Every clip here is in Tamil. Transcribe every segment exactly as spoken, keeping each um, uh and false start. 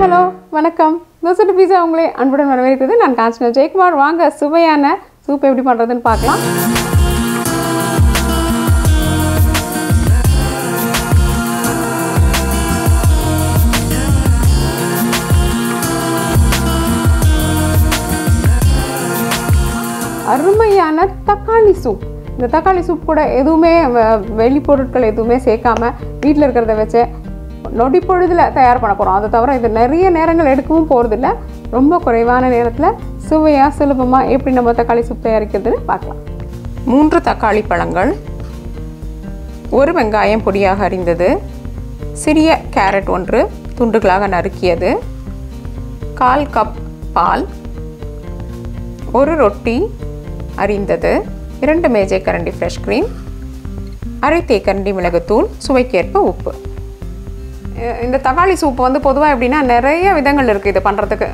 ஹலோ வணக்கம். தோசை பீஸா உங்களை அன்புடன் வரவேற்கிறது. நான் காஞ்சனா ஜெயக்குமார். வாங்க சுவையான சூப் எப்படி பண்ணுறதுன்னு பார்க்கலாம். அருமையான தக்காளி சூப். இந்த தக்காளி சூப் கூட எதுவுமே வெளி பொருட்கள் எதுவுமே சேர்க்காமல் வீட்டில் இருக்கிறத வச்சு நொடி பொழுதில் தயார் பண்ண போகிறோம். அதை தவிர இது நிறைய நேரங்கள் எடுக்கவும் போகிறதில்ல. ரொம்ப குறைவான நேரத்தில் சுவையாக சுலபமாக எப்படி நம்ம தக்காளி சூப் தயாரிக்கிறதுன்னு பார்க்கலாம். மூன்று தக்காளி பழங்கள், ஒரு வெங்காயம் பொடியாக அரிந்தது, சிறிய கேரட் ஒன்று துண்டுகளாக நறுக்கியது, கால் கப் பால், ஒரு ரொட்டி அரிந்தது, இரண்டு மேஜை கரண்டி ஃப்ரெஷ் க்ரீம், அரை தேக்கரண்டி மிளகுத்தூள், சுவைக்கேற்ப உப்பு. இந்த தக்காளி சூப்பு வந்து பொதுவாக எப்படின்னா நிறைய விதங்கள் இருக்குது. இது பண்ணுறதுக்கு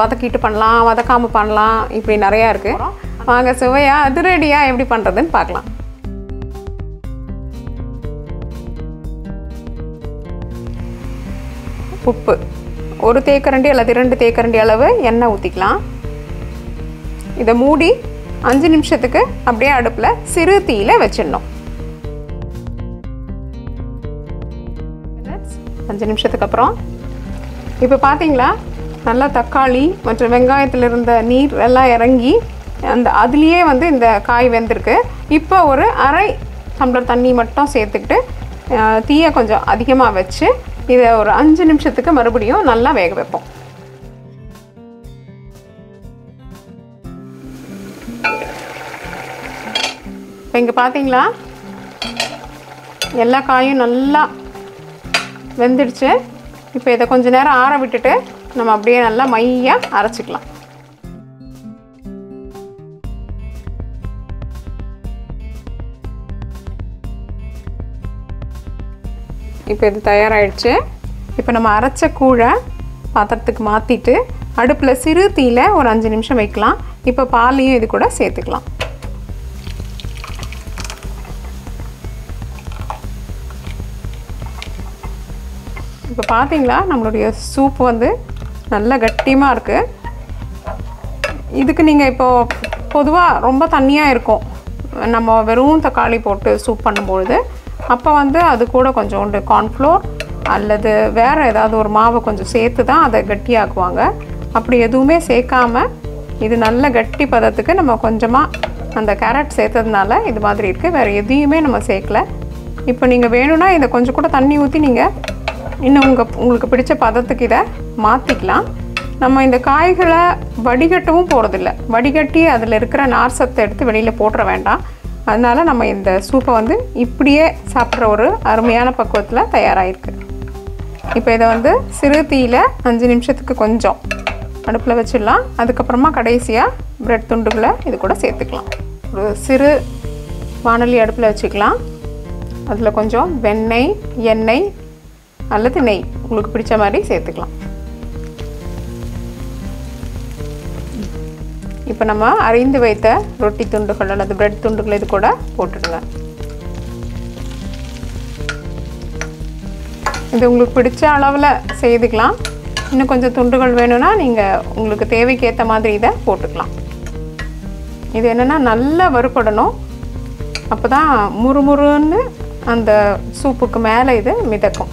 வதக்கிட்டு பண்ணலாம், வதக்காமல் பண்ணலாம், இப்படி நிறையா இருக்குது. வாங்க சுவையாக அதிரடியாக எப்படி பண்ணுறதுன்னு பார்க்கலாம். உப்பு ஒரு தேக்கரண்டி அல்லது இரண்டு தேக்கரண்டி அளவு எண்ணெய் ஊற்றிக்கலாம். இதை மூடி அஞ்சு நிமிஷத்துக்கு அப்படியே அடுப்பில் சிறு தீயில வச்சிடணும். அஞ்சு நிமிஷத்துக்கு அப்புறம் இப்போ பார்த்தீங்களா, நல்லா தக்காளி மற்றும் வெங்காயத்தில் இருந்த நீர் எல்லாம் இறங்கி அந்த அதுலேயே வந்து இந்த காய் வெந்திருக்கு. இப்போ ஒரு அரை டம்ளர் தண்ணி மட்டும் சேர்த்துக்கிட்டு தீயை கொஞ்சம் அதிகமாக வச்சு இதை ஒரு அஞ்சு நிமிஷத்துக்கு மறுபடியும் நல்லா வேக வைப்போம். இப்போ இங்கே பார்த்தீங்களா எல்லா காயும் நல்லா வெந்துடுச்சு. இப்போ இதை கொஞ்சம் நேரம் ஆற விட்டுட்டு நம்ம அப்படியே நல்லா மையாக அரைச்சிக்கலாம். இப்போ இது தயாராகிடுச்சு. இப்போ நம்ம அரைச்ச கூழை பாத்திரத்துக்கு மாற்றிட்டு அடுப்பில் சிறு தீயில ஒரு அஞ்சு நிமிஷம் வைக்கலாம். இப்போ பாலையும் இது கூட சேர்த்துக்கலாம். இப்போ பார்த்தீங்களா நம்மளுடைய சூப் வந்து நல்லா கட்டியமாக இருக்குது. இதுக்கு நீங்கள் இப்போது பொதுவாக ரொம்ப தண்ணியாக இருக்கும் நம்ம வெறும் தக்காளி போட்டு சூப் பண்ணும்பொழுது, அப்போ வந்து அது கூட கொஞ்சோண்டு கார்ன்ஃப்ளோர் அல்லது வேறு ஏதாவது ஒரு மாவு கொஞ்சம் சேர்த்து தான் அதை கட்டியாக்குவாங்க. அப்படி எதுவுமே சேர்க்காமல் இது நல்ல கட்டி பதத்துக்கு நம்ம கொஞ்சமாக அந்த கேரட் சேர்த்ததுனால இது மாதிரி இருக்குது. வேறு எதையுமே நம்ம சேர்க்கல. இப்போ நீங்கள் வேணும்னா இதை கொஞ்சம் கூட தண்ணி ஊற்றி நீங்கள் இன்னும் உங்கள் உங்களுக்கு பிடிச்ச பதத்துக்கு இதை மாற்றிக்கலாம். நம்ம இந்த காய்களை வடிகட்டவும் போகிறதில்ல. வடிகட்டி அதில் இருக்கிற நார் சத்தை எடுத்து வெளியில் போட்டுற வேண்டாம். அதனால் நம்ம இந்த சூப்பை வந்து இப்படியே சாப்பிட்ற ஒரு அருமையான பக்குவத்தில் தயாராகிருக்கு. இப்போ இதை வந்து சிறு தீயில் அஞ்சு நிமிஷத்துக்கு கொஞ்சம் அடுப்பில் வச்சிடலாம். அதுக்கப்புறமா கடைசியாக பிரெட் துண்டுகளை இது கூட சேர்த்துக்கலாம். ஒரு சிறு வானொலி அடுப்பில் வச்சுக்கலாம். அதில் கொஞ்சம் வெண்ணெய், எண்ணெய் அல்லது நெய் உங்களுக்கு பிடிச்ச மாதிரி சேர்த்துக்கலாம். இப்போ நம்ம அரைந்து வைத்த ரொட்டி துண்டுகள் அல்லது பிரெட் துண்டுகள் இது கூட போட்டுடுங்க. இது உங்களுக்கு பிடிச்ச அளவில் செய்துக்கலாம். இன்னும் கொஞ்சம் துண்டுகள் வேணும்னா நீங்கள் உங்களுக்கு தேவைக்கு ஏற்ற மாதிரி இதை போட்டுக்கலாம். இது என்னென்னா நல்லா வறுபடணும். அப்போ தான் முறுமுறுன்னு அந்த சூப்புக்கு மேலே இது மிதக்கும்.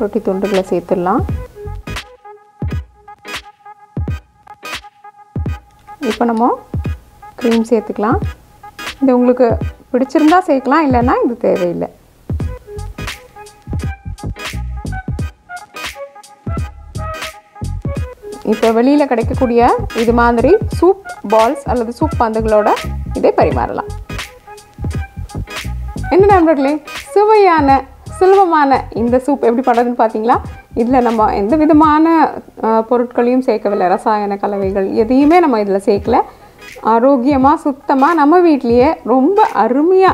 ரொட்டி துண்டுகளை சேர்த்துடலாம். இப்போ நம்ம க்ரீம் சேர்த்துக்கலாம். இது உங்களுக்கு பிடிச்சிருந்தா சேர்க்கலாம், இல்லைன்னா இது தேவையில்லை. இப்போ வெளியில் கிடைக்கக்கூடிய இது மாதிரி சூப் பால்ஸ் அல்லது சூப் பந்துகளோட இதை பரிமாறலாம். என்ன நண்பர்களே, சுவையான சுலபமான இந்த சூப் எப்படி பண்றதுன்னு பாத்தீங்களா இதுல நம்ம எந்த விதமான பொருட்களையும் சேர்க்கவில்லை ரசாயன கலவைகள் எதையுமே நம்ம இதல சேர்க்கல ஆரோக்கியமா சுத்தமா நம்ம வீட்லயே ரொம்ப அருமையா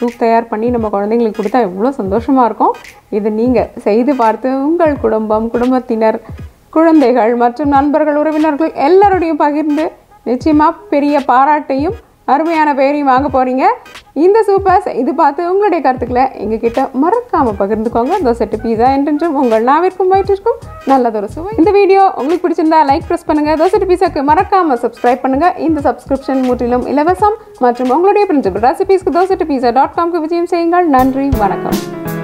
சூப் தயார் பண்ணி நம்ம குழந்தைகளுக்கு கொடுத்தா எவ்வளவு சந்தோஷமா இருக்கும் இது நீங்க செய்து பார்த்து உங்கள் குடும்பம் குடும்பத்தினர் குழந்தைகள் மற்றும் நண்பர்கள் உறவினர்கள் எல்லாரோடையும் பகிர்ந்து நிச்சயமா பெரிய பாராட்டையும் அருமையான பேரையும் வாங்க போறீங்க இந்த சூப்பர் இது பார்த்து உங்களுடைய கருத்துக்களை எங்ககிட்ட மறக்காம பகிர்ந்துக்கோங்க தோசை பீஸா என்றும் உங்கள் நாவிற்கும் வயிற்றிற்கும் நல்லதொரு சுவை இந்த வீடியோ உங்களுக்கு பிடிச்சிருந்தா லைக் பிரஸ் பண்ணுங்க தோசை பீஸாக்கு மறக்காம சப்ஸ்கிரைப் பண்ணுங்க இந்த சப்ஸ்கிரிப்ஷன் முற்றிலும் இலவசம் மற்றும் உங்களுடைய பிரின்சிபல் ரெசிபீஸ்க்கு தோசை பீஸா டாட் காம்க்கு விஜயம் செய்யுங்கள் நன்றி வணக்கம்